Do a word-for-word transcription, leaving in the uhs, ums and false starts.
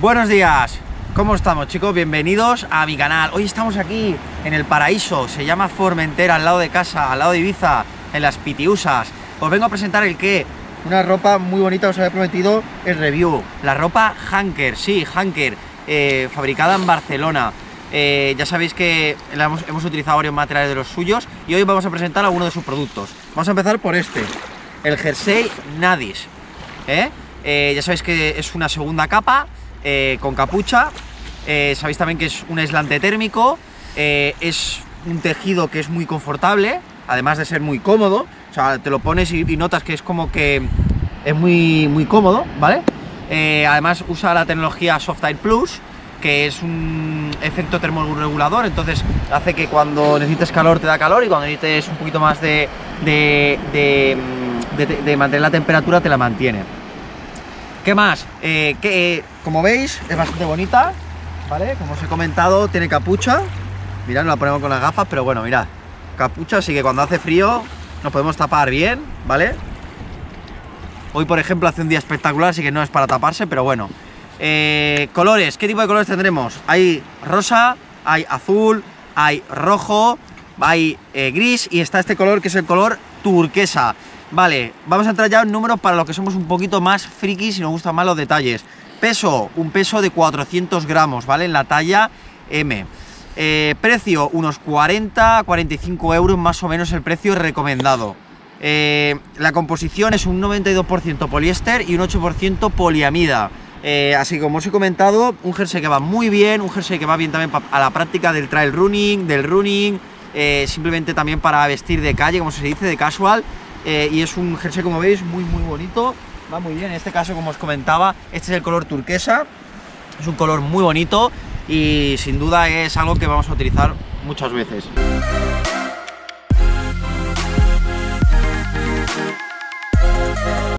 Buenos días, ¿cómo estamos, chicos? Bienvenidos a mi canal. Hoy estamos aquí en el paraíso, se llama Formentera, al lado de casa, al lado de Ibiza, en las Pitiusas. Os vengo a presentar el qué, una ropa muy bonita, os había prometido el review. La ropa Hanker, sí, Hanker, eh, fabricada en Barcelona. Eh, ya sabéis que hemos, hemos utilizado varios materiales de los suyos y hoy vamos a presentar algunos de sus productos. Vamos a empezar por este, el jersey Nadis. ¿Eh? Eh, ya sabéis que es una segunda capa eh, con capucha. Eh, sabéis también que es un aislante térmico. Eh, es un tejido que es muy confortable, además de ser muy cómodo. O sea, te lo pones y, y notas que es como que es muy, muy cómodo, ¿vale? Eh, además usa la tecnología Softair Plus, que es un efecto termorregulador, entonces hace que cuando necesites calor te da calor y cuando necesites un poquito más de, de, de, de, de mantener la temperatura te la mantiene. ¿Qué más? Eh, que, eh, como veis es bastante bonita, ¿vale? Como os he comentado, tiene capucha. Mirad, no la ponemos con las gafas, pero bueno, mirad, capucha, así que cuando hace frío nos podemos tapar bien, ¿vale? Hoy, por ejemplo, hace un día espectacular, así que no es para taparse, pero bueno. Eh, colores, ¿qué tipo de colores tendremos? Hay rosa, hay azul, hay rojo, hay eh, gris y está este color que es el color turquesa. Vale, vamos a entrar ya en números para los que somos un poquito más frikis y nos gustan más los detalles. Peso, un peso de cuatrocientos gramos, ¿vale? En la talla M. Eh, precio, unos cuarenta a cuarenta y cinco euros más o menos el precio recomendado. Eh, la composición es un noventa y dos por ciento poliéster y un ocho por ciento poliamida. Eh, así como os he comentado, un jersey que va muy bien, un jersey que va bien también a la práctica del trail running, del running, eh, simplemente también para vestir de calle, como se dice, de casual, eh, y es un jersey, como veis, muy muy bonito, va muy bien. En este caso, como os comentaba, este es el color turquesa, es un color muy bonito y sin duda es algo que vamos a utilizar muchas veces.